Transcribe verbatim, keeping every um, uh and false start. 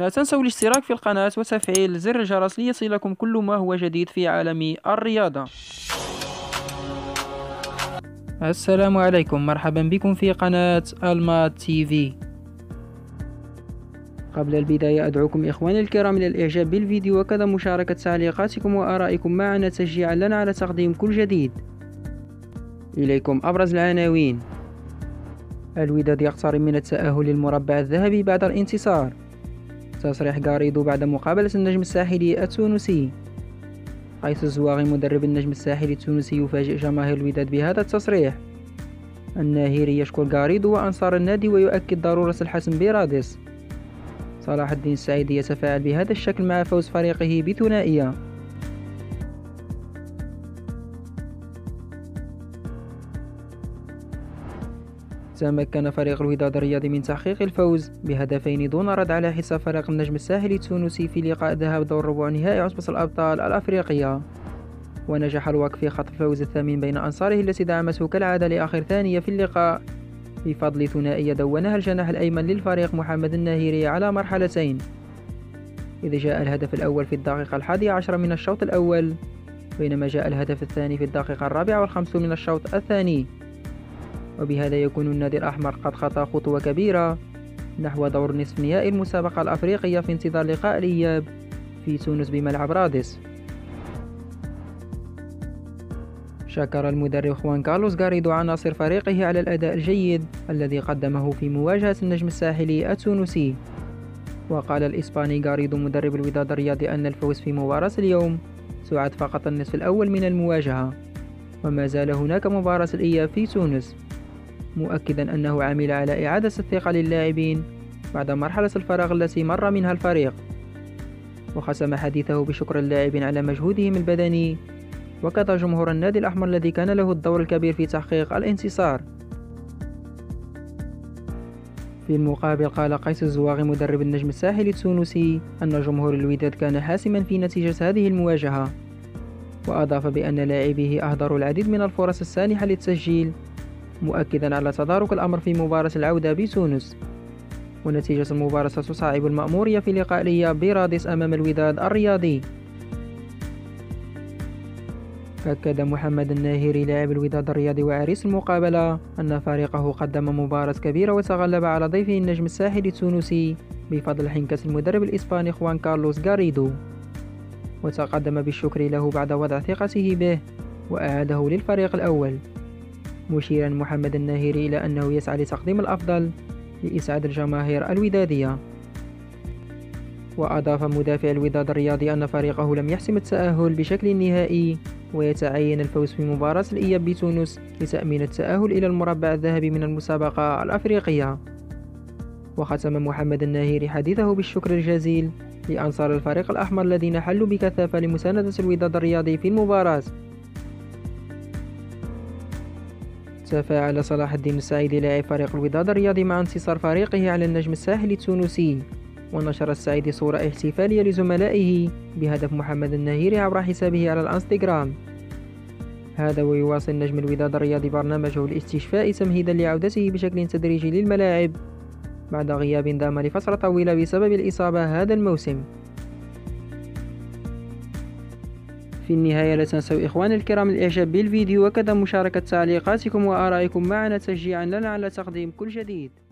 لا تنسوا الاشتراك في القناة وتفعيل زر الجرس ليصلكم كل ما هو جديد في عالم الرياضة. السلام عليكم، مرحبا بكم في قناة المات تي في. قبل البداية أدعوكم إخواني الكرام إلى الإعجاب بالفيديو وكذا مشاركة تعليقاتكم وآرائكم معنا تشجيعا لنا على تقديم كل جديد. إليكم أبرز العناوين. الوداد يقترب من التأهل للمربع الذهبي بعد الانتصار. تصريح غاريدو بعد مقابلة النجم الساحلي التونسي. قيس الزواغي مدرب النجم الساحلي التونسي يفاجئ جماهير الوداد بهذا التصريح. الناهيري يشكر غاريدو وأنصار النادي ويؤكد ضرورة الحسم برادس. صلاح الدين السعيدي يتفاعل بهذا الشكل مع فوز فريقه بثنائية. تمكن فريق الوداد الرياضي من تحقيق الفوز بهدفين دون رد على حساب فريق النجم الساحلي التونسي في لقاء ذهاب دور ربع نهائي عصبة الأبطال الأفريقية، ونجح الوك في خطف الفوز الثامن بين أنصاره التي دعمته كالعادة لآخر ثانية في اللقاء بفضل ثنائية دونها الجناح الأيمن للفريق محمد الناهيري على مرحلتين، إذ جاء الهدف الأول في الدقيقة الحادية عشرة من الشوط الأول، بينما جاء الهدف الثاني في الدقيقة الرابعة والخمسون من الشوط الثاني. وبهذا يكون النادي الأحمر قد خطى خطوة كبيرة نحو دور نصف نهائي المسابقة الأفريقية في انتظار لقاء الإياب في تونس بملعب رادس. شكر المدرب خوان كارلوس غاريدو عناصر فريقه على الأداء الجيد الذي قدمه في مواجهة النجم الساحلي التونسي، وقال الإسباني غاريدو مدرب الوداد الرياضي أن الفوز في مباراة اليوم سعد فقط النصف الأول من المواجهة، وما زال هناك مباراة الإياب في تونس، مؤكدا أنه عمل على إعادة الثقة للاعبين بعد مرحلة الفراغ التي مر منها الفريق. وختم حديثه بشكر اللاعبين على مجهودهم البدني وكذا جمهور النادي الأحمر الذي كان له الدور الكبير في تحقيق الانتصار. في المقابل قال قيس الزواغي مدرب النجم الساحلي التونسي أن جمهور الوداد كان حاسما في نتيجة هذه المواجهة، وأضاف بأن لاعبيه أهدروا العديد من الفرص السانحة للتسجيل، مؤكدا على تدارك الأمر في مباراة العودة بتونس، ونتيجة المباراة ستصعب المأمورية في لقاء الإياب برادس أمام الوداد الرياضي. أكد محمد الناهيري لاعب الوداد الرياضي وعريس المقابلة أن فريقه قدم مباراة كبيرة وتغلب على ضيفه النجم الساحلي التونسي بفضل حنكة المدرب الإسباني خوان كارلوس غاريدو، وتقدم بالشكر له بعد وضع ثقته به وأعاده للفريق الأول، مشيرا محمد الناهيري إلى أنه يسعى لتقديم الأفضل لإسعاد الجماهير الودادية. وأضاف مدافع الوداد الرياضي أن فريقه لم يحسم التأهل بشكل نهائي، ويتعين الفوز في مباراة الإياب بتونس لتأمين التأهل إلى المربع الذهبي من المسابقة الأفريقية. وختم محمد الناهيري حديثه بالشكر الجزيل لأنصار الفريق الأحمر الذين حلوا بكثافة لمساندة الوداد الرياضي في المباراة. تفاعل صلاح الدين السعيدي لاعب فريق الوداد الرياضي مع انتصار فريقه على النجم الساحلي التونسي، ونشر السعيدي صورة احتفالية لزملائه بهدف محمد الناهيري عبر حسابه على الانستغرام. هذا ويواصل نجم الوداد الرياضي برنامجه الاستشفائي تمهيدا لعودته بشكل تدريجي للملاعب بعد غياب دام لفترة طويلة بسبب الإصابة هذا الموسم. في النهاية لا تنسوا إخواني الكرام الإعجاب بالفيديو وكذا مشاركة تعليقاتكم وآرائكم معنا تشجيعا لنا على تقديم كل جديد.